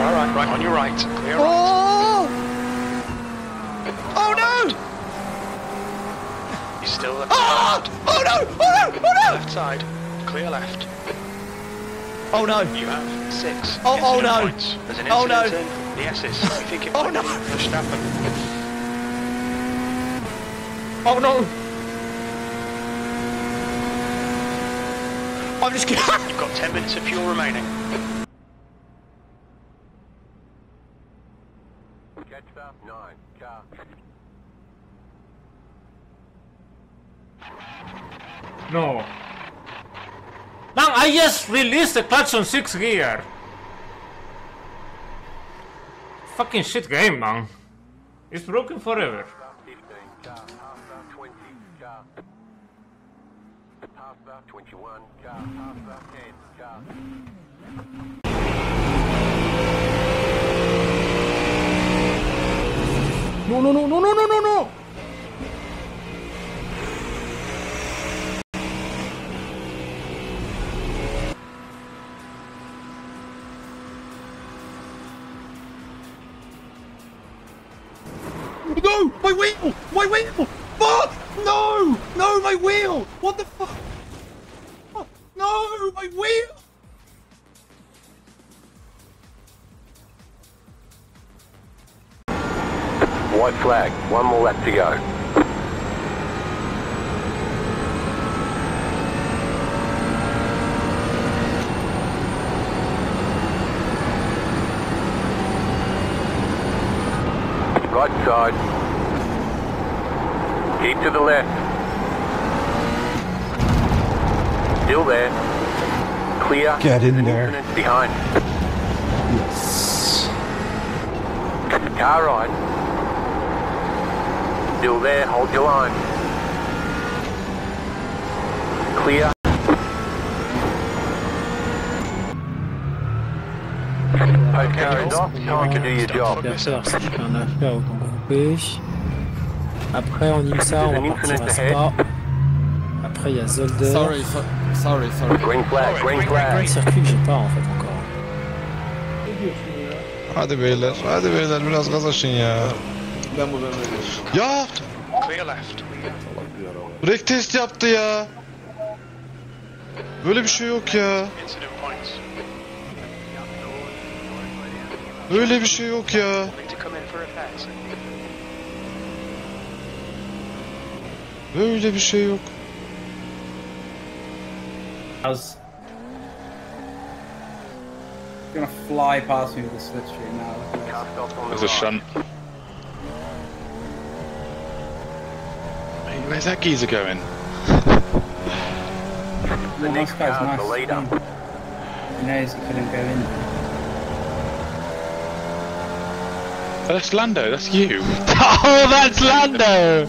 Far right, right on your right. Clear right. Oh no! You still left. Oh! Oh no! Oh no! Oh no! Left side. Clear left. Oh no! You have 6. Oh, oh no! Points. There's an incident in the S's. I think it might be Verstappen. Oh no! I'm just kidding. You've got 10 minutes of fuel remaining. Jetstar 9, car. No. Now I just released the clutch on 6th gear. Fucking shit game, man. It's broken forever. Half 21, car, half 10, car. No, no, no, no, no, no, no, no! No! My wheel! My wheel! Fuck! No! No, my wheel! What the fuck? No, my wheel! White flag, one more lap to go. Right side. Keep to the left. Still there. Clear. Get in there. Behind. Yes. Car right. Still there. Hold your line. Clear. Okay, off. Time to do your job. Bien sûr, ce qu'on a fait au Cambodge. Après, on y ça, on va partir à Spa. Après, il y a Zolder. Sorry. Green flag, green flag. Circuit que j'ai pas en fait encore. Hadi beyler biraz gaz açın ya. Ben ya! Brake test yaptı ya. Böyle bir şey yok ya. Böyle bir şey yok ya. Böyle bir şey yok. He's gonna fly past me with the slipstream now. There's a shunt. Mate, where's that geezer going? The next guy's nice. The leader. He knows he couldn't go in. Oh, that's Lando, that's you. Oh, that's Lando!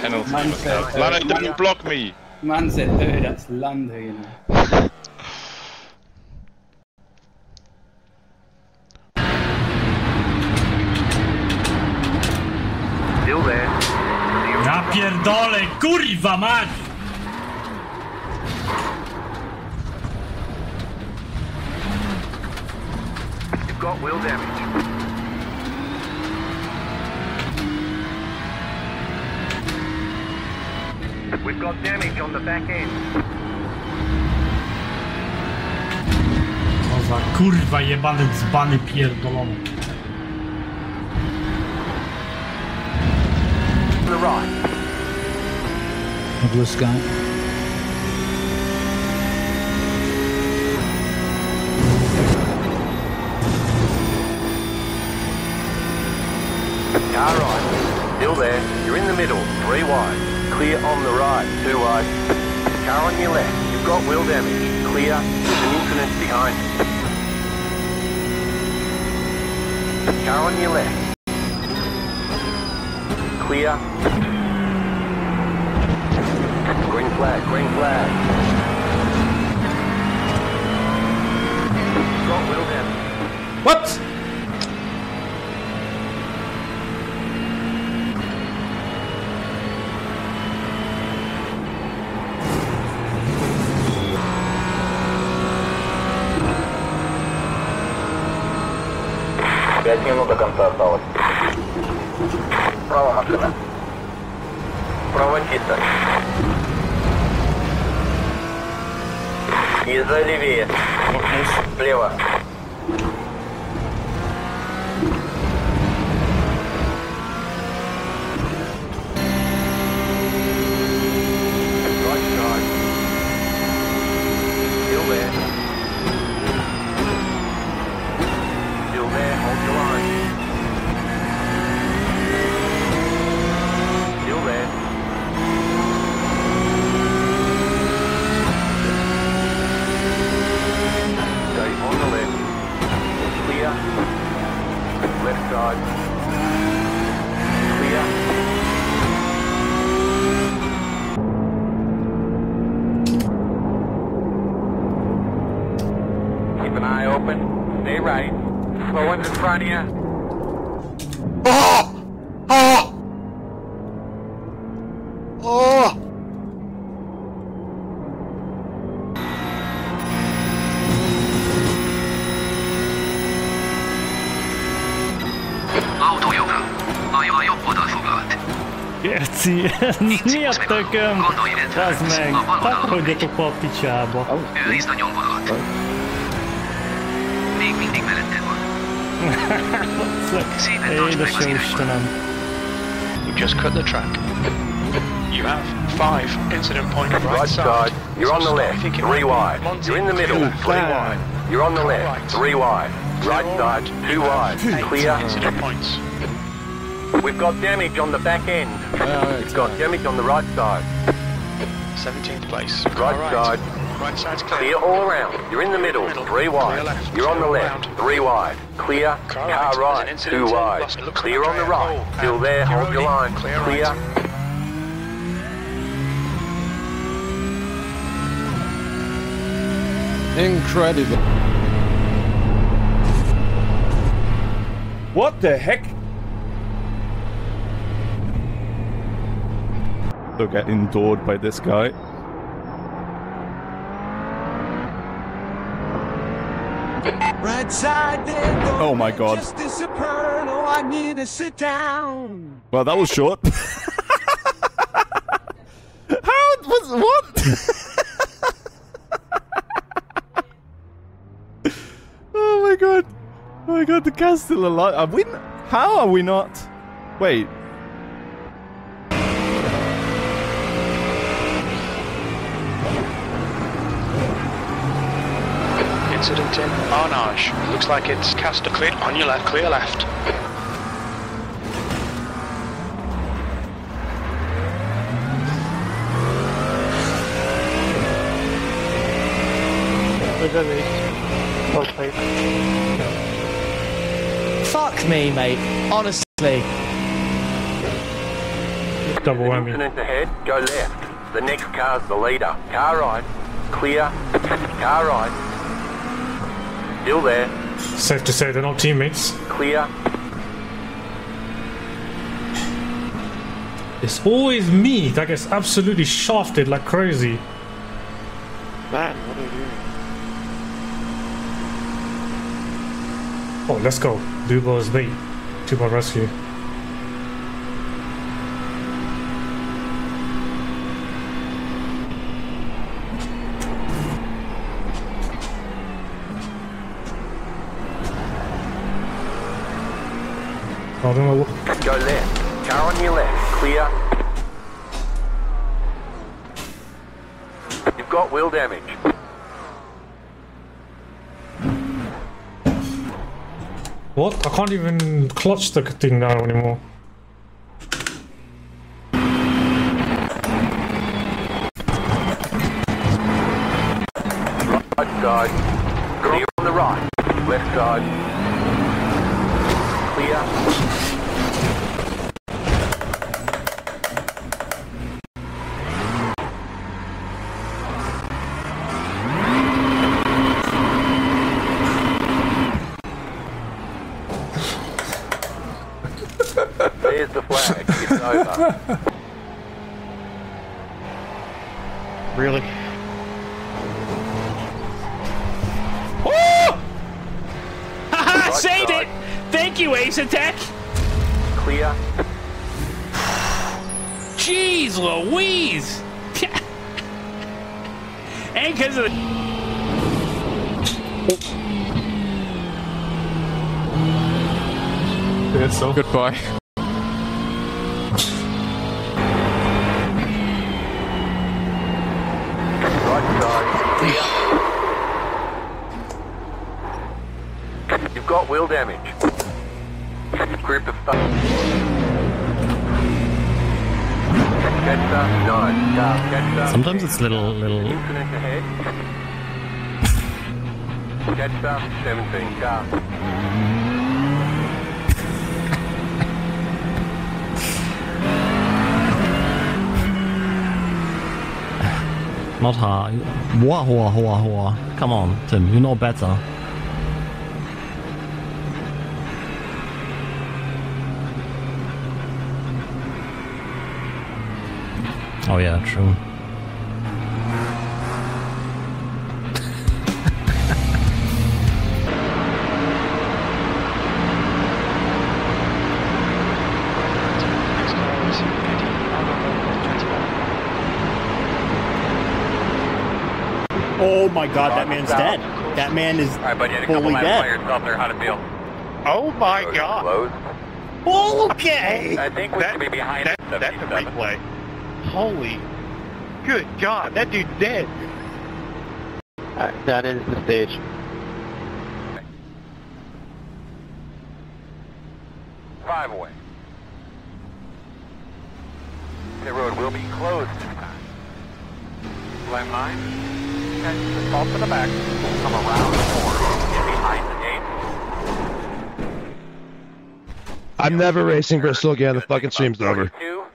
Penalty. Lando, don't block me! Man said, no, that's Lando, you know. Still there. Ja pierdolę, kurwa mać! You've got wheel damage. We've got damage on the back end. Co za kurwa jebany dzbany pierdolony. To the right. The blue sky. Car right. Still there. You're in the middle. 3 wide. Clear on the right, 2 wide. Car on your left, you've got wheel damage. Clear, there's an incident behind. Car on your left. Clear. Green flag, green flag. You've got wheel damage. What? 5 минут до конца осталось. Право машина. Право чисто. Езжай левее. Слева. Miért tököm? Az meg, takodjatok a picsába. Őrizd a nyomvonalat. Még mindig melletted van. Szépen tartsd meg az irányban. You've just cut the track. You have 5 incident point right side. You're on the left, 3 wide. You're in the middle, 3 wide. You're on the left, 3 wide. Right side, 2 wide. Clear. Incident points. We've got damage on the back end. We've got damage on the right side. 17th place. Right side. Right side's clear. Clear all around. You're in the middle. 3 wide. You're on the left. 3 wide. Clear. Car right. 2 wide. Clear on the right. Still there. Hold your line. Clear. Incredible. What the heck? They're getting adored by this guy. Right side there, oh my god. Just disappeared. Oh, I need to sit down. Well, that was short. How was what? Oh my god. Oh my god, the car's still alive. Are we, how are we not? Wait. Incident in Arnage. Looks like it's Castor. Clear on your left. Clear left. Fuck me, mate. Honestly. Double whammy. Incident ahead. Go left. The next car's the leader. Car right. Clear. Car right. Still there. Safe to say they're not teammates. Clear. It's always me that gets absolutely shafted like crazy. Man, what are you doing? Oh, let's go. Dubo is late. To my rescue. Go left. Car on your left. Clear. You've got wheel damage. What? I can't even clutch the thing now anymore. Right side. Clear on the right. Left side. There's the flag, it's over. Really? Oh! Haha, saved it! Thank Thank you, Ace Attack. Clear. Jeez Louise. And because of the... So goodbye. You've got wheel damage. Group of stuff. Sometimes it's little. Catch 17 car. Not hard. Wah. Come on, Tim. You know better. Oh yeah, true. Oh my God, that man's dead. That man is fully dead. Oh my God. Well, okay. I think we should be behind that. That's a replay. Holy, good God, that dude's dead. Alright, that is the stage. Okay. 5 away. The road will be closed this time. Left 9, catch the salt to the back, come around the corner, get behind the gate. I'm never racing Bristol again, the fucking stream's over.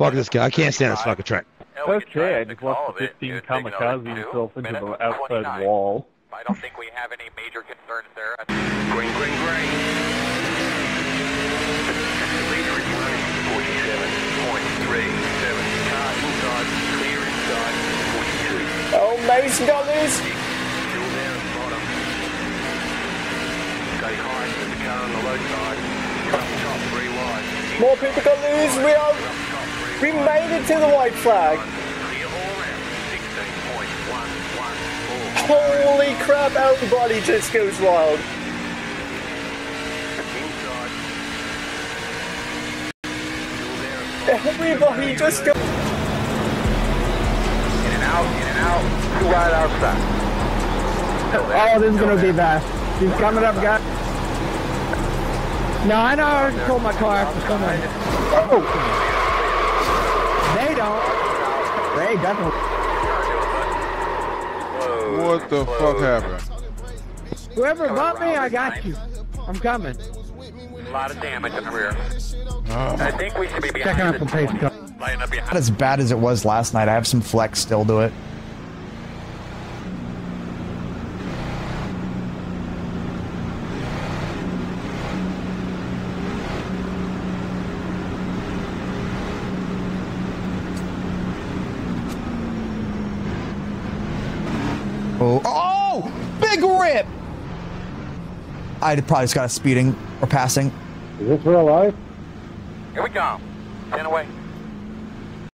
Fuck this guy, I can't stand this fucking track. Okay, I just lost the 15 kamikaze himself into the outside wall. I don't think we have any major concerns there. Green. Leader is running 47.37. Car inside, clear inside, 42. Oh, Mason got this! Still down at the bottom. Stay high, there's a car on the low side. You're up top, 3 wide. More people got this, we are... We made it to the white flag. Holy crap, everybody just goes wild. Everybody just goes... In and out, right outside. Oh, this is going to be bad. He's coming up, guys. No, I know I already pulled my car for someone. Oh! They don't. They definitely. What the fuck happened? Whoever bought me, I got you. I'm coming. A lot of damage in the rear. I think we should be behind the 20. Not as bad as it was last night. I have some flex still to it. I probably just got a speeding or passing. Is this real life? Here we go. 10 away.